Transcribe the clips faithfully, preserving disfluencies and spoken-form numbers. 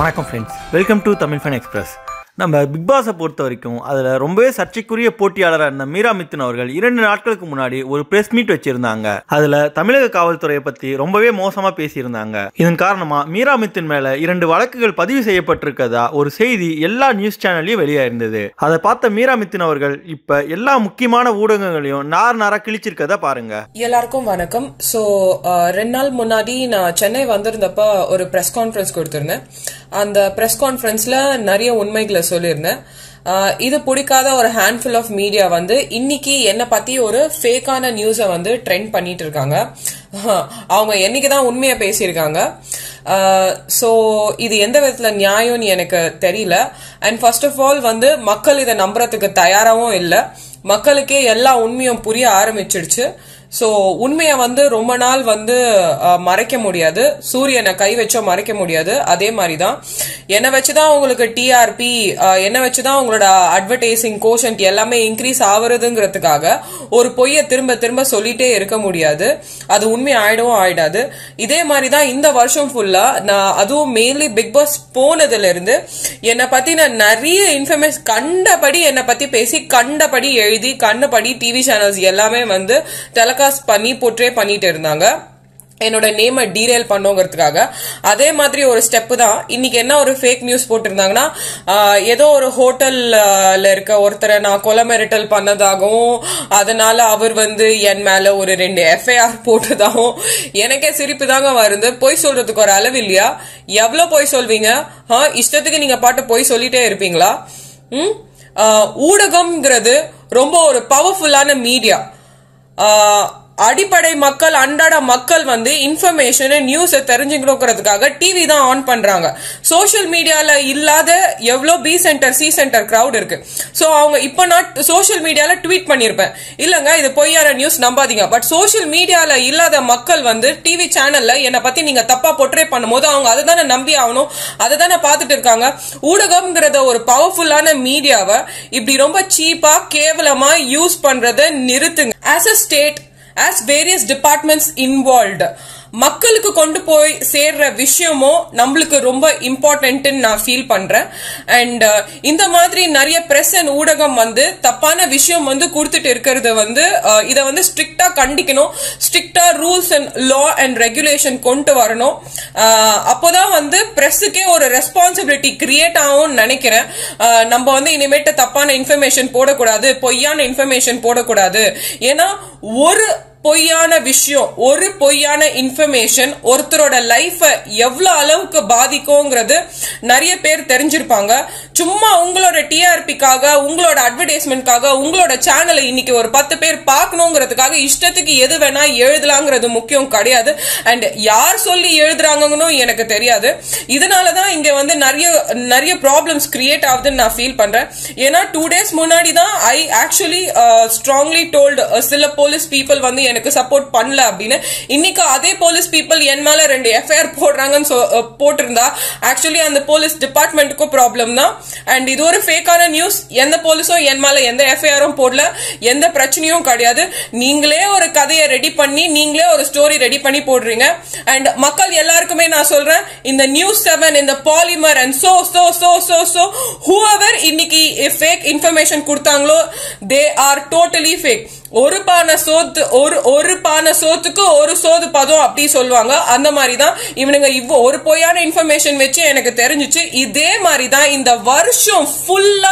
வணக்கம் friends, welcome to Tamil fun express. நம்ம big பாஸை பொறுத்த வரைக்கும் அதில் ரொம்பவே சர்ச்சைக்குரிய போட்டியாளராக இருந்த மீரா மித்துன் அவர்கள் இரண்டு நாட்களுக்கு முன்னாடி ஒரு ப்ரெஸ் மீட் வச்சுருந்தாங்க. அதில் தமிழக காவல்துறையை பற்றி ரொம்பவே மோசமாக பேசியிருந்தாங்க. இதன் காரணமாக மீரா மித்துன் மேலே இரண்டு வழக்குகள் பதிவு செய்யப்பட்டிருக்கதா ஒரு செய்தி எல்லா நியூஸ் சேனல்லையும் வெளியாயிருந்தது. அதை பார்த்த மீரா மித்துன் அவர்கள் இப்போ எல்லா முக்கியமான ஊடகங்களையும் நார் நாராக கிழிச்சிருக்கதா பாருங்க. எல்லாருக்கும் வணக்கம். ஸோ ரெண்டு நாள் முன்னாடி நான் சென்னை வந்திருந்தப்ப ஒரு ப்ரெஸ் கான்ஃபரன்ஸ் கொடுத்துருந்தேன். அந்த ப்ரெஸ் கான்ஃபரன்ஸில் நிறைய உண்மைகளை சொல்லியிருந்தேன். இது பிடிக்காத ஒரு ஹேண்ட்ஃபுல் ஆஃப் மீடியா வந்து இன்னைக்கு என்னை பற்றி ஒரு ஃபேக்கான நியூஸை வந்து ட்ரெண்ட் பண்ணிட்டு இருக்காங்க. அவங்க என்னைக்கு தான் உண்மையாக பேசியிருக்காங்க. ஸோ இது எந்த விதத்தில் நியாயம்னு எனக்கு தெரியல. அண்ட் ஃபர்ஸ்ட் ஆஃப் ஆல் வந்து மக்கள் இதை நம்புறதுக்கு தயாராகவும் இல்லை. மக்களுக்கே எல்லா உண்மையும் புரிய ஆரம்பிச்சிடுச்சு. ஸோ உண்மையை வந்து ரொம்ப நாள் வந்து மறைக்க முடியாது. சூரியனை கை வச்சோ மறைக்க முடியாது. அதே மாதிரி தான் என்னை வச்சுதான் உங்களுக்கு டிஆர்பி, என்னை வச்சுதான் உங்களோட அட்வர்டைசிங் கோஷன்ட் எல்லாமே இன்க்ரீஸ் ஆகுறதுங்கிறதுக்காக ஒரு பொய்யை திரும்ப திரும்ப சொல்லிட்டே இருக்க முடியாது. அது உண்மை ஆயிடவும் ஆயிடாது. இதே மாதிரி தான் இந்த வருஷம் ஃபுல்லா நான் அதுவும் மெயின்லி பிக் பாஸ் போனதுல இருந்து என்னை பத்தி நான் நிறைய இன்ஃபர்மேஷன் கண்டபடி என்னை பத்தி பேசி கண்டபடி எழுதி கண்டபடி டிவி சேனல்ஸ் எல்லாமே வந்து தலை பண்ணி போட்ரே பண்ணிட்டு இருந்தாங்க என்னோட நேமை டீரைல் பண்ணுங்கிறதுக்காக. அதே மாதிரி ஒரு ஸ்டெப்பு தான் இன்னைக்கு என்ன ஒரு ஃபேக் நியூஸ் போட்டிருந்தாங்கன்னா, ஏதோ ஒரு ஹோட்டல்ல இருக்க ஒருத்தரை நான் கொலை மிரட்டல் பண்ணதாகவும் அதனால அவர் வந்து என் மேல ஒரு ரெண்டு எஃப்ஐஆர் போட்டதாகவும் எனக்கே சிரிப்பு தாங்க வருது. போய் சொல்றதுக்கு ஒரு அளவு இல்லையா? எவ்வளோ போய் சொல்வீங்க? இஷ்டத்துக்கு நீங்க பாட்டு போய் சொல்லிட்டே இருப்பீங்களா? ம் ஊடகம்ங்கிறது ரொம்ப ஒரு பவர்ஃபுல்லான மீடியா. அடிப்படை மக்கள், அன்றாட மக்கள் வந்து இன்ஃபர்மேஷன் நியூஸை தெரிஞ்சுக்கிறதுக்காக டிவி தான் ஆன் பண்றாங்க. சோஷியல் மீடியால இல்லாத எவ்வளோ B center C center crowd இருக்கு. ஸோ அவங்க இப்போ நான் சோஷியல் மீடியால ட்வீட் பண்ணியிருப்பேன், இல்லைங்க இது பொய்யான நியூஸ் நம்பாதீங்க. பட் சோஷியல் மீடியால இல்லாத மக்கள் வந்து டிவி சேனல்ல என்னை பத்தி நீங்க தப்பா போட்ரே பண்ணும்போது அவங்க அதை தானே நம்பி ஆகணும், அதை தானே பார்த்துட்டு இருக்காங்க. ஊடகம்ங்கிறத ஒரு பவர்ஃபுல்லான மீடியாவை இப்படி ரொம்ப சீப்பா கேவலமா யூஸ் பண்றத நிறுத்துங்க. As a state, as various departments involved, மக்களுக்கு கொண்டு போய் சேர்ற விஷயமும் நம்மளுக்கு ரொம்ப இம்பார்ட்டன்ட் நான் ஃபீல் பண்றேன். அண்ட் இந்த மாதிரி நிறைய பிரஸ் அண்ட் ஊடகம் வந்து தப்பான விஷயம் வந்து கொடுத்துட்டு இருக்கிறது வந்து இதை வந்து ஸ்ட்ரிக்டா கண்டிக்கணும். ஸ்ட்ரிக்டா rules and law and regulation கொண்டு வரணும். அப்போதான் வந்து பிரஸுக்கே ஒரு ரெஸ்பான்சிபிலிட்டி கிரியேட் ஆகும்னு நினைக்கிறேன். நம்ம வந்து இனிமேட்டு தப்பான இன்ஃபர்மேஷன் போடக்கூடாது, பொய்யான இன்ஃபர்மேஷன் போடக்கூடாது. ஏன்னா ஒரு பொய்யான விஷயம், ஒரு பொய்யான இன்ஃபர்மேஷன் ஒருத்தரோட லைஃபை எவ்வளவு அளவுக்கு பாதிக்கும்ங்கிறது நிறைய பேர் தெரிஞ்சிருப்பாங்க. சும்மா உங்களோட டிஆர்பிக்காக, உங்களோட அட்வர்டைஸ்மெண்ட்காக, உங்களோட சேனலை இன்னைக்கு ஒரு பத்து பேர் பார்க்கணுங்கிறதுக்காக இஷ்டத்துக்கு எது வேணா எழுதலாங்கிறது முக்கியம் கிடையாது. அண்ட் யார் சொல்லி எழுதுறாங்கன்னு எனக்கு தெரியாது. இதனாலதான் இங்க வந்து நிறைய நிறைய ப்ராப்ளம்ஸ் கிரியேட் ஆகுதுன்னு நான் ஃபீல் பண்றேன். ஏன்னா டூ டேஸ் முன்னாடி தான் ஐ ஆக்சுவலி ஸ்ட்ராங்லி டோல்டு சில போலீஸ் பீப்புள் வந்து எனக்கு சப்போர்ட் பண்ணல அப்படின்னு. இன்னைக்கு அதே போலீஸ் பீப்புள் என் மேல ரெண்டு எஃப்ஐஆர் போடுறாங்கன்னு போட்டிருந்தா ஆக்சுவலி அந்த போலீஸ் டிபார்ட்மெண்ட்டுக்கும் ப்ராப்ளம் தான். அண்ட் இது ஒரு ஃபேக்கான நியூஸ். எந்த போலீஸும் என் மேல எந்த எஃப்ஐஆரும் போடல, எந்த பிரச்சனையும் கிடையாது. நீங்களே ஒரு கதையை ரெடி பண்ணி, நீங்களே ஒரு ஸ்டோரி ரெடி பண்ணி போடுறீங்க. அண்ட் மக்கள் எல்லாருக்குமே நான் சொல்றேன், இந்த நியூஸ் செவன், இந்த Polimer and so so so so so whoever இன்னைக்கு ஃபேக் இன்ஃபர்மேஷன் கொடுத்தாங்களோ தே ஆர் டோட்டலி ஃபேக். ஒரு பானை சோத்து ஒரு ஒரு பானை சோத்துக்கு ஒரு சோது பதம் அப்படி சொல்லுவாங்க. அந்த மாதிரி தான் இவனுங்க இவ்வளோ ஒரு பொய்யான இன்ஃபர்மேஷன் வச்சு எனக்கு தெரிஞ்சிச்சு. இதே மாதிரி தான் இந்த வருஷம் ஃபுல்லா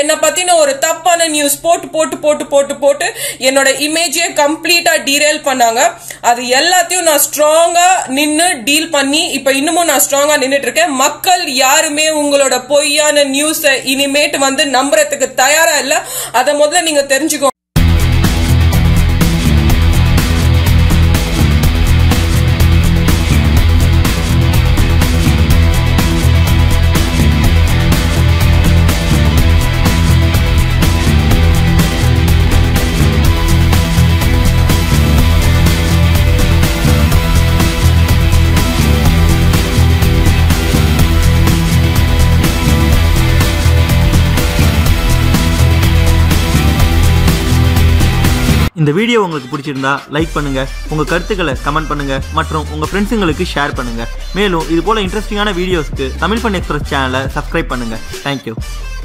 என்னை பத்தின ஒரு தப்பான நியூஸ் போட்டு போட்டு போட்டு போட்டு போட்டு என்னோட இமேஜே கம்ப்ளீட்டா டீரெயில் பண்ணாங்க. அது எல்லாத்தையும் நான் ஸ்ட்ராங்கா நின்று டீல் பண்ணி இப்ப இன்னமும் நான் ஸ்ட்ராங்கா நின்றுட்டு இருக்கேன். மக்கள் யாருமே உங்களோட பொய்யான நியூஸை இனிமேட்டு வந்து நம்புறதுக்கு தயாரா இல்லை. அதை முதல்ல நீங்க தெரிஞ்சுக்கோங்க. இந்த வீடியோ உங்களுக்கு பிடிச்சிருந்தா லைக் பண்ணுங்க, உங்க கருத்துக்களை கமெண்ட் பண்ணுங்க மற்றும் உங்க ஃப்ரெண்ட்ஸ்ங்களுக்கு ஷேர் பண்ணுங்க. மேலும் இது போல இன்ட்ரஸ்டிங்கான வீடியோஸ்க்கு தமிழ் ஃபன் எக்ஸ்பிரஸ் சேனலை சப்ஸ்கிரைப் பண்ணுங்க. Thank you.